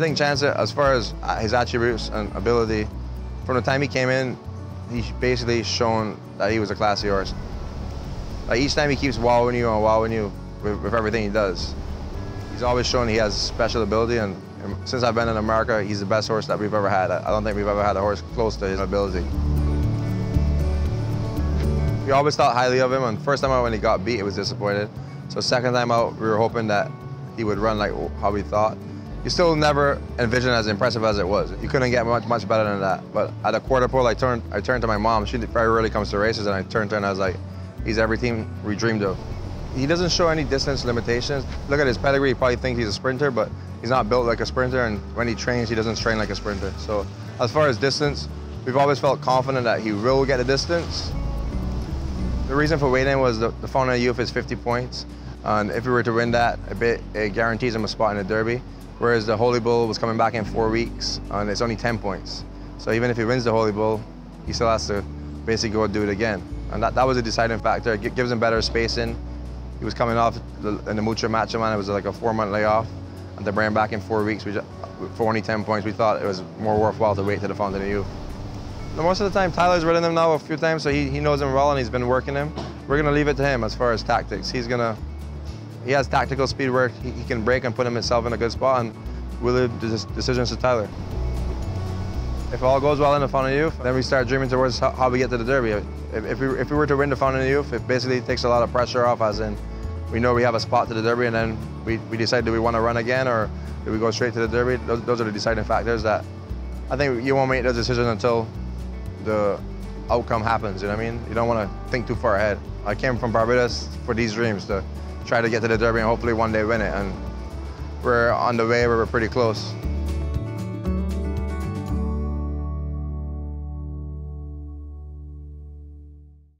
think Chancellor, as far as his attributes and ability, from the time he came in, he's basically shown that he was a class of horse. Like each time he keeps wowing you and wowing you with everything he does. He's always shown he has special ability, and since I've been in America, he's the best horse that we've ever had. I don't think we've ever had a horse close to his ability. We always thought highly of him, and first time out when he got beat, it was disappointed. So second time out, we were hoping that he would run like how we thought. You still never envisioned as impressive as it was. You couldn't get much better than that. But at a quarter pole, I turned to my mom. She very rarely comes to races, and I turned to her and I was like, he's everything we dreamed of. He doesn't show any distance limitations. Look at his pedigree, you probably think he's a sprinter, but he's not built like a sprinter, and when he trains, he doesn't train like a sprinter. So as far as distance, we've always felt confident that he will get a distance. The reason for waiting was the Fountain of Youth is 50 points, and if we were to win that, it guarantees him a spot in the Derby. Whereas the Holy Bull was coming back in 4 weeks, and it's only 10 points. So even if he wins the Holy Bull, he still has to basically go do it again. And that was a deciding factor. It gives him better spacing. He was coming off in the Mutra match, man. It was like a 4-month layoff, and to bring him back in 4 weeks for only 10 points, we thought it was more worthwhile to wait to the Fountain of Youth. Most of the time, Tyler's ridden him now a few times, so he knows him well, and he's been working him. We're gonna leave it to him as far as tactics. He has tactical speed where he can break and put himself in a good spot, and we'll leave the decisions to Tyler. If all goes well in the Fountain of Youth, then we start dreaming towards how we get to the Derby. If we were to win the Fountain of Youth, it basically takes a lot of pressure off, as in we know we have a spot to the Derby, and then we decide, do we want to run again or do we go straight to the Derby? Those are the deciding factors that I think you won't make those decisions until the outcome happens, you know what I mean? You don't want to think too far ahead. I came from Barbados for these dreams, to try to get to the Derby and hopefully one day win it, and we're on the way, we're pretty close.